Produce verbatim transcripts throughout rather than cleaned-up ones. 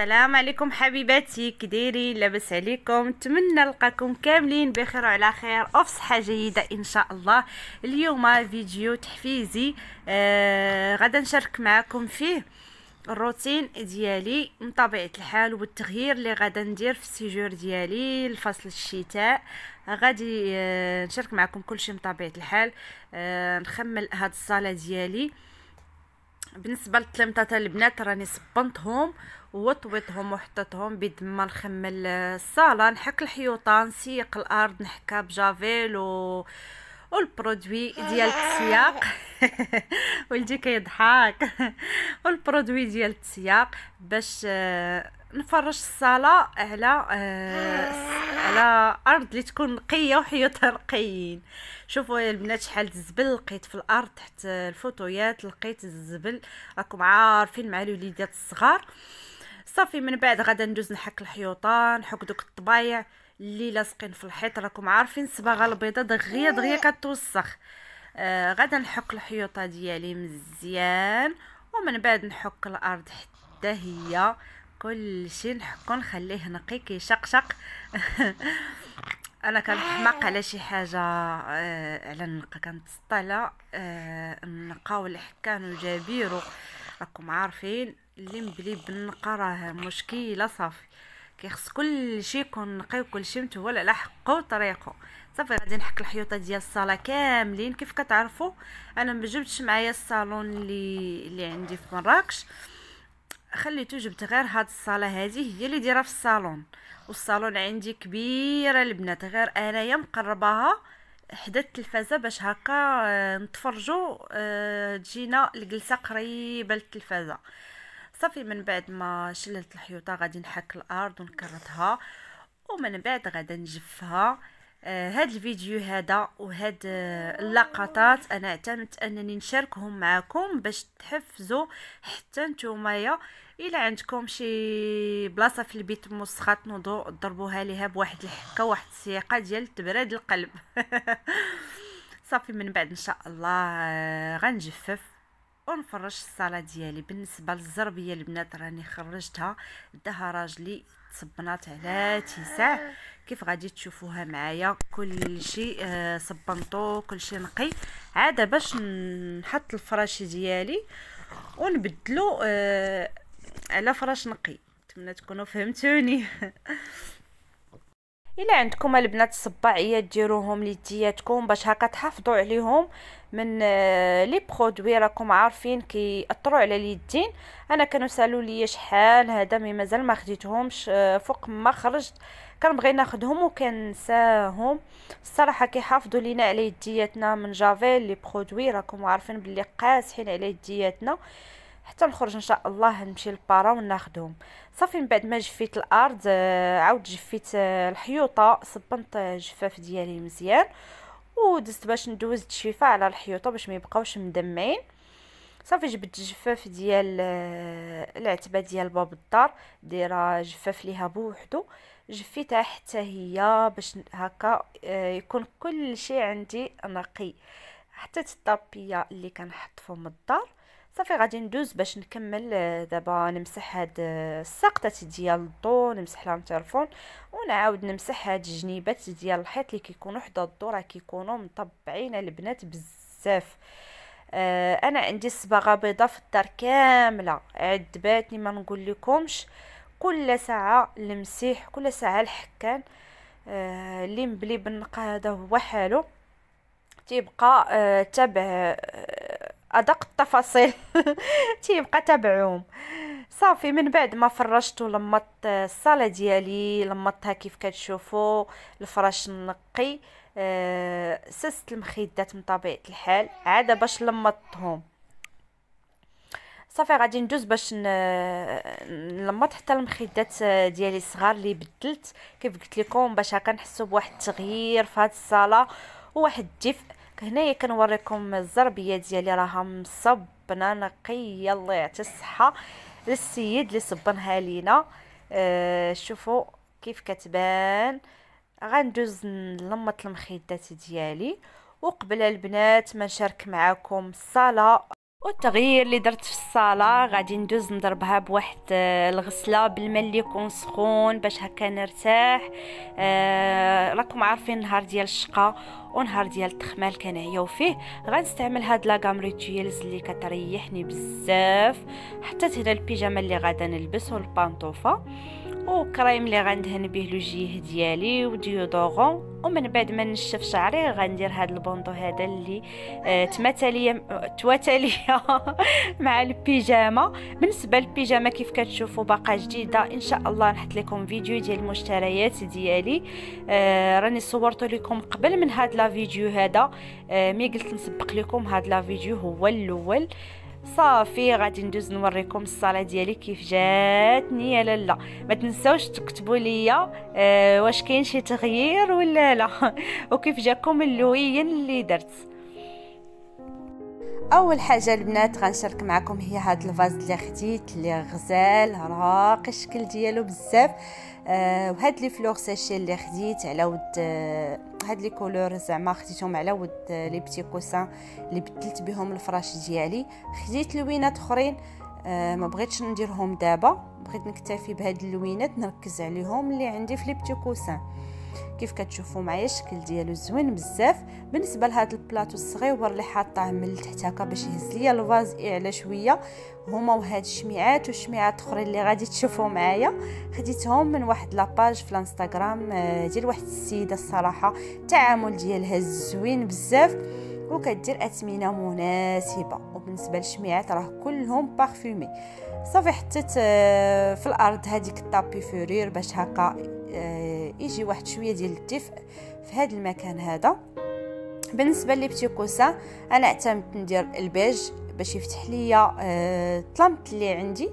السلام عليكم حبيباتي، كديري لاباس عليكم؟ نتمنى نلقاكم كاملين بخير وعلى خير وفي صحه جيده ان شاء الله. اليوم فيديو تحفيزي آه غدا نشارك معكم فيه الروتين ديالي من طبيعه الحال والتغيير اللي غدا ندير في السيجور ديالي لفصل الشتاء. غادي آه نشارك معكم كلشي من طبيعه الحال. آه نخمل هاد الصاله ديالي بالنسبه للطلمطات البنات راني صبنتهم وطويتهم وحطتهم بيد ما نخمل الصاله، نحك الحيوطه، نسيق الارض، نحكها بجافيل و والبرودوي ديال التسياق ولدي كيضحك والبرودوي ديال التسياق باش نفرش الصاله على على ارض اللي تكون نقيه وحيوطها نقيين. شوفوا يا البنات شحال الزبل لقيت في الارض تحت الفوطويات، لقيت الزبل راكم عارفين مع الوليدات الصغار. صافي من بعد غادا ندوز نحك الحيوطه، نحك دوك الطبايع اللي لاصقين في الحيط، راكم عارفين الصباغه البيضاء دغيا دغيا كتوسخ. آه غادا نحك الحيوطه ديالي مزيان ومن بعد نحك الارض حتى هي كل شيء نحكو نخليه نقي كيشقشق انا كنحماق على شي حاجه آه على النقه، كنتسطى على آه النقه والحكان وجابيرو، راكم عارفين اللي مبلي بالنقه راه مشكله. صافي كيخص كل شيء يكون نقي وكل شيء متول على حقه وطريقه. صافي غادي نحك الحيوطه ديال الصاله كاملين. كيف كتعرفوا انا ما جبتش معايا الصالون اللي اللي عندي في مراكش، خليتو جبت غير هاد الصاله هذه هي اللي دايره في الصالون، والصالون عندي كبيره البنات، غير انايا مقرباها حدا التلفازه باش هكا نتفرجوا تجينا الجلسه قريبه للتلفازه. صافي من بعد ما شللت الحيوطه غادي نحك الارض ونكرتها ومن بعد غادي نجفها. هاد الفيديو هذا وهاد اللقطات انا اعتمدت انني نشاركهم معكم باش تحفزوا حتى نتوما الى عندكم شي بلاصه في البيت مسخه تنوضوا ضربوها ليها بواحد الحكه واحد السيقه ديال تبريد القلب صافي من بعد ان شاء الله غنجفف ونفرش الصاله ديالي. بالنسبه للزربيه البنات راني خرجتها داها راجلي صبنات على تسع، كيف غادي تشوفوها معايا كلشي آه صبنطو كلشي نقي، عاده باش نحط الفراش ديالي ونبدلو آه على فراش نقي. نتمنى تكونوا فهمتوني الا عندكم البنات الصباعيات ديروهم ليدياتكم باش هكا تحافظوا عليهم من لي برودوي، راكم عارفين كيأثروا على اليدين. انا كانوا سالوا لي شحال هذا مي مازال ما خديتهمش فوق ما خرجت، كنبغي ناخذهم وكنساهم. الصراحه كيحافظوا لينا على يدياتنا من جافيل لي برودوي، راكم عارفين باللي قاسحين على يدياتنا. حتى نخرج ان شاء الله نمشي للبارا وناخذهم. صافي من بعد ما جفيت الارض عاود جفيت الحيوطه، صبنت الجفاف ديالي مزيان ودزت باش ندوز الشفاه على الحيوطه باش ما يبقاوش مدمعين. صافي جبت الجفاف ديال العتبه ديال باب الدار، دايره جفاف ليها بوحدو، جفيتها حتى هي باش هكا يكون كل شيء عندي نقي حتى الطابيه اللي كنحط فم الدار. صافي غادي ندوز باش نكمل دابا نمسح هاد السقطه ديال الضو، نمسح لها التليفون ونعاود نمسح هاد الجنيبات ديال الحيط اللي كيكونوا حدا الضو، راه كيكونوا مطبعين البنات بزاف. آه انا عندي صباغه بيضاء في الدار كامله، عذباتني ما نقول لكمش. كل ساعه المسيح، كل ساعه الحكان آه اللي مبلي بالنقه هذا هو حاله، تيبقى آه تابع آه ادق التفاصيل تيبقى تابعهم. صافي من بعد ما فرشت ولمت الصاله ديالي، لمتها كيف كتشوفوا الفراش النقي، أه سست المخيدات من طبيعه الحال عاده باش لمتهم. صافي غادي ندوز باش نلمط حتى المخيدات ديالي الصغار اللي بدلت كيف قلت لكم باش هكا نحسوا بواحد التغيير في هذه الصاله وواحد الدفء. هنايا كنوريكم الزربيه ديالي راها مصبنه نقيه، الله يعطي الصحه للسيد اللي صبنها لينا. آه شوفوا كيف كتبان. غندوز نلمط المخيدات ديالي وقبل البنات ما نشارك معكم الصاله والتغيير اللي درت في الصاله غادي ندوز نضربها بواحد الغسله بالماء اللي يكون سخون باش هكا نرتاح. آه راكم عارفين النهار ديال الشقه ونهار ديال التخمال كنعياو فيه، غنستعمل هاد لاكام ريتويلز اللي كتريحني بزاف. حتى هنا البيجامه اللي غادا نلبس والبانطوفه وكريم اللي غندهن به الوجه ديالي وديودورون، ومن بعد ما نشف شعري غندير هاد البوندو هذا اللي آه تماتاليه تواتاليه مع البيجامه. بالنسبه للبيجامه كيف كتشوفوا باقا جديده، ان شاء الله نحط لكم فيديو ديال المشتريات ديالي. آه راني صورته لكم قبل من هاد لا فيديو هذا، آه مي قلت نسبق لكم هاد لا فيديو هو الاول. صافي غادي ندوز نوريكم الصاله ديالي كيف جاتني يا لالا. ما تنساوش تكتبوا ليا أه واش كاين شي تغيير ولا لا، وكيف جاكم اللوين اللي درت. اول حاجه البنات غنشارك معكم هي هاد الفاز اللي خديت اللي غزال راقي الشكل ديالو بزاف، أه وهاد لي فلور ساشي اللي خديت على ود أه هاد لي كولور زعما خديتهم على ود لي بيتي كوسان اللي بدلت بهم الفراش ديالي. خديت لوينات اخرين أه ما بغيتش نديرهم دابا، بغيت نكتفي بهاد اللوينات نركز عليهم اللي عندي في لي بيتي كوسان. كيف كتشوفوا معايا الشكل ديالو زوين بزاف. بالنسبه لهذا البلاطو الصغيور اللي حاطاه من التحت هكا باش يهز ليا الفاز على شويه، هما وهاد الشميعات والشميعات اخرين اللي غادي تشوفوا معايا خديتهم من واحد لاباج في الانستغرام ديال واحد السيده. الصراحه التعامل ديالها زوين بزاف وكدير اثمنه مناسبه، وبالنسبه للشميعات راه كلهم بارفومي. صافي حطيت في الارض هذيك الطابي فورير باش هكا يجي واحد شويه ديال الدفء في هذا المكان هذا. بالنسبه لي بيتي كوسا انا اعتمدت ندير البيج باش يفتح ليا الطلمت اللي عندي،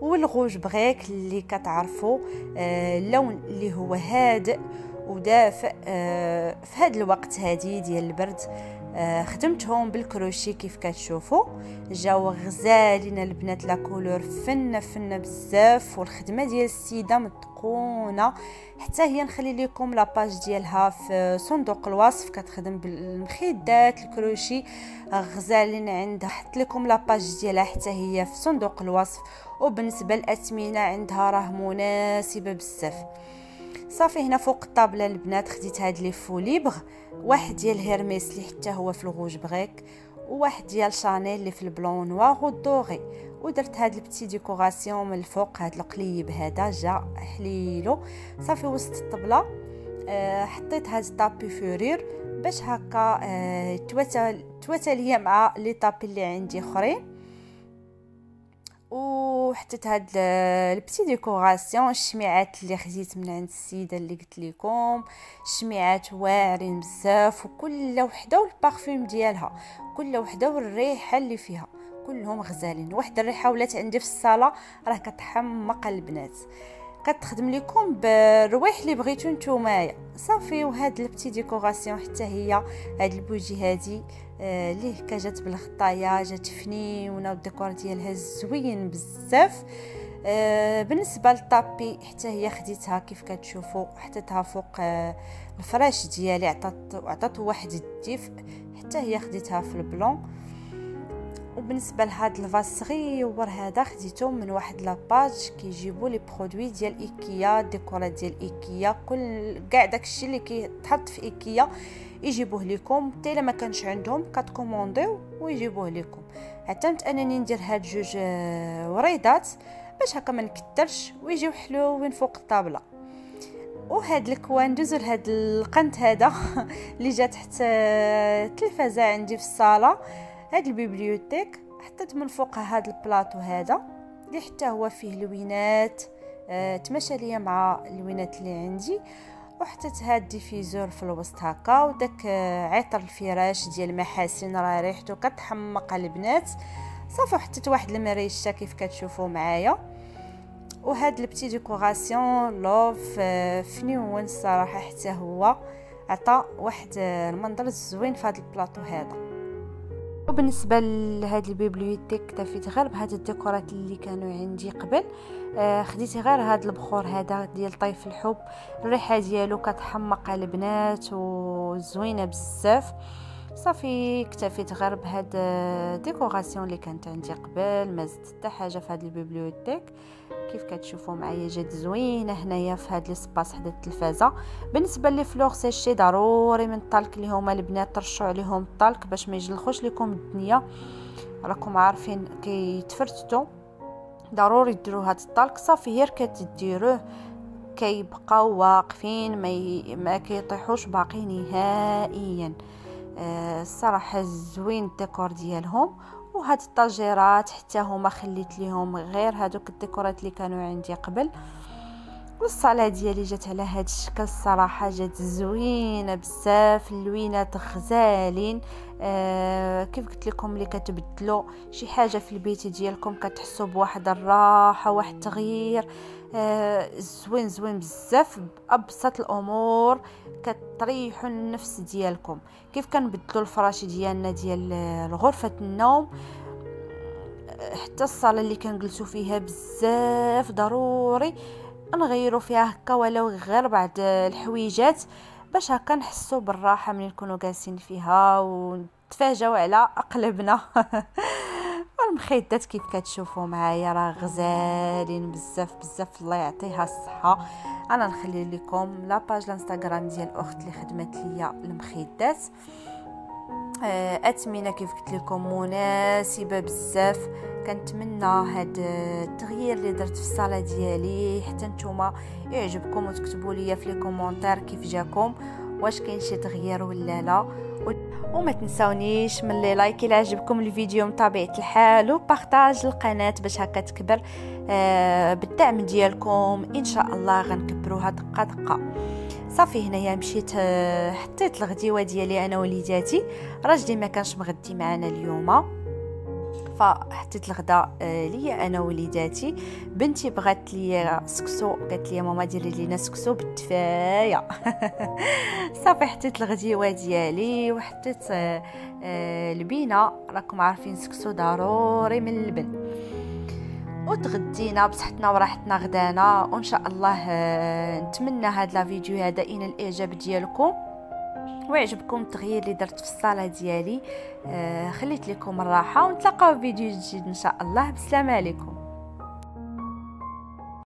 والغوج بغيك اللي كتعرفوا اللون اللي هو هادئ ودافئ في هذا الوقت هادي ديال البرد. خدمتهم بالكروشي كيف كتشوفوا جاو غزالين البنات، لا كولور فن فن بزاف، والخدمه ديال السيده متقونه. حتى هي نخلي لكم لاباج ديالها في صندوق الوصف، كتخدم بالمخدات الكروشي غزالين عندها، حط لكم لاباج ديالها حتى هي في صندوق الوصف، وبالنسبه للاثمنه عندها راه مناسبه بزاف. صافي هنا فوق الطابله البنات خديت هاد لي فوليبغ، واحد ديال هيرميس اللي حتى هو في الغوج بغيك، وواحد ديال شانيل اللي في البلون نوار والدوغي، ودرت هاد البتي ديكوراسيون من الفوق. هاد القليب هذا جا حليلو. صافي وسط الطبله أه حطيت هاد الطابي فورير باش هكا أه تواتل تواتليه مع لي طابي اللي عندي اخرين، وحطيت هاد البتي ديكوراسيون. الشميعات اللي خديت من عند السيده اللي قلت لكم، الشميعات واعرين بزاف، وكل وحده والبارفوم ديالها، كل وحده والريحه اللي فيها، كلهم غزالين. واحد الريحه ولات عندي في الصاله راه كتحمق البنات، كتخدم لكم بالرويح اللي بغيتو نتومايا. صافي وهاد البتي ديكوراسيون حتى هي هاد البوجي هادي آه ليه كجات بالغطايه، جات فنيونه والديكور ديالها زوين بزاف. آه بالنسبه للطابي حتى هي خديتها كيف كتشوفوا، حطيتها فوق آه الفراش ديالي، عطات عطات واحد الدفء. حتى هي خديتها في البلون. وبالنسبه لهاد الفاز صغيور هذا خديته من واحد لاباج كيجيبوا لي برودوي ديال ايكيا، ديكورات ديال ايكيا، كل كاع داكشي اللي كيتحط في ايكيا يجيبوه لكم، حتى الا ما كانش عندهم كتكومونديو ويجيبوه لكم. اعتمدت انني ندير هاد جوج وريضات باش هكا ما نكثرش ويجيو حلوين فوق الطابله. وهاد الكوان ندوزو لهاد القنت هذا اللي جا تحت التلفازه عندي في الصاله، هاد البيبليوتيك. حطيت من فوقها هاد البلاطو هذا اللي حتى هو فيه لوينات اه تمشى ليا مع اللوينات اللي عندي، وحطيت هاد الديفيزور في الوسط هكا، وداك عطر الفراش ديال محاسن راه ريحته كتحمق البنات. صافي حطيت واحد المريشه كيف كتشوفوا معايا، وهاد البتي ديكوراسيون لوف فنيون الصراحه حتى هو عطى واحد المنظر زوين في هاد البلاطو هذا. وبالنسبه لهاد البيبليوتيك اكتفيت غير بهاد الديكورات اللي كانوا عندي قبل. آه خديتي غير هاد البخور هذا ديال طيف الحب، الريحه ديالو كتحمق البنات وزوينه بزاف. صافي اكتفيت غير بهاد ديكوراسيون اللي كانت عندي قبل، ما زدت حتى حاجه في هاد البيبليوتيك. كيف كتشوفوا معايا جات زوينه هنايا في هاد السباس حدا التلفازه. بالنسبه لي فلور سيشي ضروري من الطلق اللي هما البنات ترشوا عليهم الطلق باش ما يجلخوش لكم الدنيا، راكم عارفين كيتفرتتوا، ضروري ديروا هاد الطلق. صافي غير كتديروه كيبقاو واقفين، ما ي... ما كيطيحوش باقي نهائيا. آه الصراحه زوين الديكور ديالهم. وهاد الطاجيرات حتى هما خليت ليهم غير هادوك الديكورات اللي كانوا عندي قبل. والصاله ديالي جات على هاد الشكل، الصراحه جات زوينه بزاف، اللوينات غزالين. آه كيف قلت لكم، اللي كتبدلوا شي حاجه في البيت ديالكم كتحسوا بواحد الراحه، واحد التغيير. آه زوين زوين بزاف، بابسط الامور كتريحوا النفس ديالكم. كيف كنبدلوا الفراش ديالنا ديال غرفه النوم، حتى الصاله اللي كنجلسوا فيها بزاف ضروري نغيروا فيها هكا ولو غير بعض الحويجات، باش هكا نحسوا بالراحه ملي نكونوا جالسين فيها ونتفاجئوا على اقلبنا. والمخيطات كيف كتشوفوا معايا راه غزالين بزاف بزاف، الله يعطيها الصحه. انا نخلي لكم لاباج الانستغرام ديال الاخت اللي خدمت ليا المخيطات. اثمنه كيف قلت لكم مناسبه بزاف. كنتمنى هاد التغيير اللي درت في الصاله ديالي حتى نتوما يعجبكم، وتكتبوا لي في لي كومونتير كيف جاكم، واش كاين شي تغيير ولا لا. وما تنساونيش من لي لايك الى عجبكم الفيديو من طبيعه الحال، وبارطاج القناه باش هكا تكبر. آه بالدعم ديالكم ان شاء الله غنكبروها دقه دقه. صافي هنايا مشيت حطيت الغديوه ديالي انا وليداتي، راجلي ما كانش مغدي معنا اليوم، فحطيت الغداء ليا انا وليداتي. بنتي بغات لي سكسو، قالت لي ماما ديري لينا سكسو بالتفايه. صافي حطيت الغديوه ديالي وحطيت البينه، راكم عارفين سكسو ضروري من اللبن. وتغدينا بصحتنا وراحتنا غدانا. وان شاء الله نتمنى هاد لا فيديو هذا ينال الاعجاب ديالكم، ويعجبكم التغيير اللي درت في الصاله ديالي. خليت لكم الراحه، ونتلاقاو في فيديو جديد ان شاء الله. بسلام عليكم.